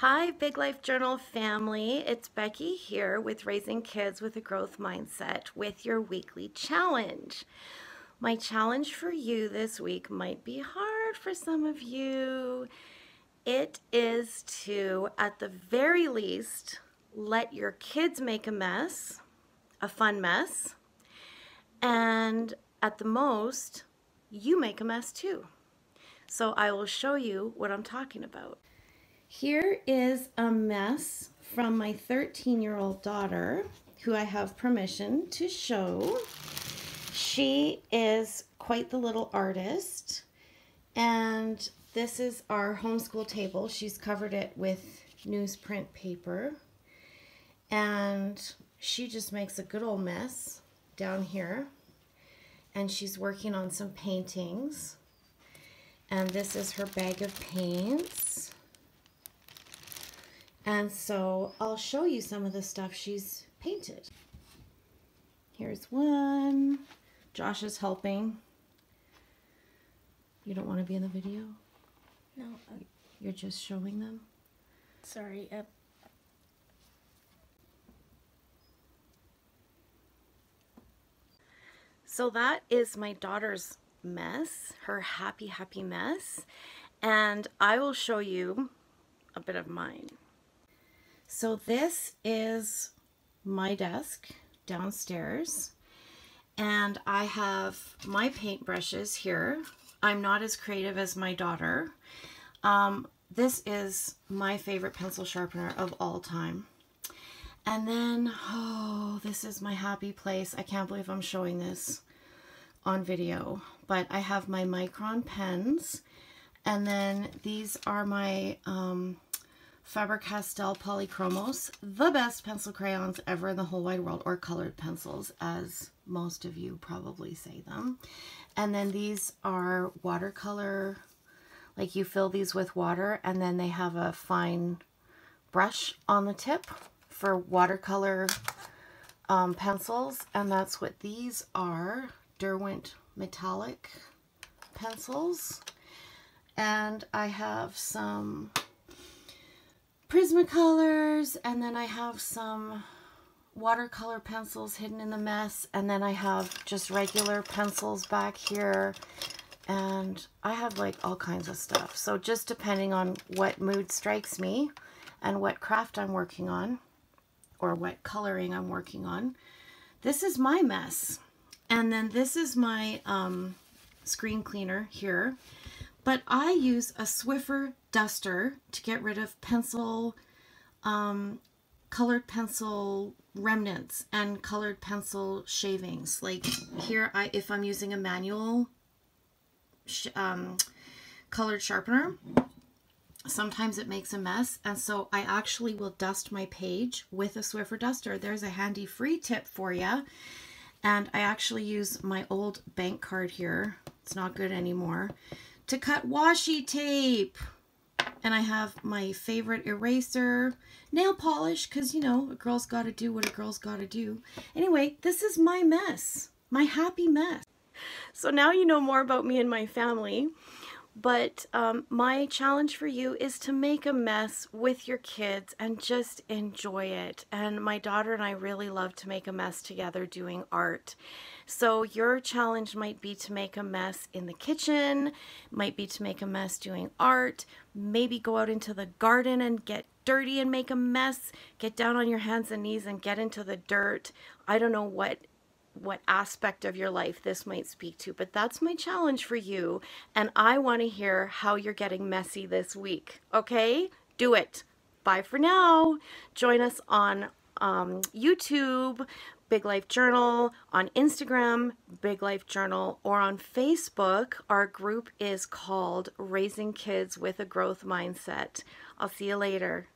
Hi, Big Life Journal family. It's Becky here with Raising Kids with a Growth Mindset with your weekly challenge. My challenge for you this week might be hard for some of you. It is to, at the very least, let your kids make a mess, a fun mess, and at the most, you make a mess too. So I will show you what I'm talking about. Here is a mess from my 13-year-old daughter, who I have permission to show. She is quite the little artist, and this is our homeschool table. She's covered it with newsprint paper, and she just makes a good old mess down here, and she's working on some paintings. And this is her bag of paints. And so I'll show you some of the stuff she's painted. Here's one. Josh is helping. You don't want to be in the video? No. You're just showing them? Sorry. So that is my daughter's mess, her happy mess, and I will show you a bit of mine. So this is my desk downstairs, and I have my paintbrushes here. I'm not as creative as my daughter. This is my favorite pencil sharpener of all time. And then, oh, this is my happy place. I can't believe I'm showing this on video, but I have my Micron pens, and then these are my Faber-Castell Polychromos, the best pencil crayons ever in the whole wide world, or colored pencils, as most of you probably say them. And then these are watercolor, like you fill these with water, and then they have a fine brush on the tip for watercolor pencils, and that's what these are. Derwent Metallic pencils, and I have some Prismacolors, and then I have some watercolor pencils hidden in the mess, and then I have just regular pencils back here, and I have like all kinds of stuff. So just depending on what mood strikes me and what craft I'm working on or what coloring I'm working on, this is my mess. And then this is my screen cleaner here, but I use a Swiffer duster to get rid of pencil, colored pencil remnants and colored pencil shavings. Like here, if I'm using a manual colored sharpener, sometimes it makes a mess, and so I actually will dust my page with a Swiffer duster. There's a handy free tip for you. And I actually use my old bank card here, it's not good anymore, to cut washi tape. And I have my favorite eraser, nail polish, because, you know, a girl's got to do what a girl's got to do. Anyway, this is my mess, my happy mess. So now you know more about me and my family. But my challenge for you is to make a mess with your kids and just enjoy it. And my daughter and I really love to make a mess together doing art. So your challenge might be to make a mess in the kitchen, might be to make a mess doing art, maybe go out into the garden and get dirty and make a mess, get down on your hands and knees and get into the dirt. I don't know what aspect of your life this might speak to, but that's my challenge for you, and I want to hear how you're getting messy this week. Okay, do it. Bye for now. Join us on YouTube, Big Life Journal, on Instagram, Big Life Journal, or on Facebook. Our group is called Raising Kids with a Growth Mindset. I'll see you later.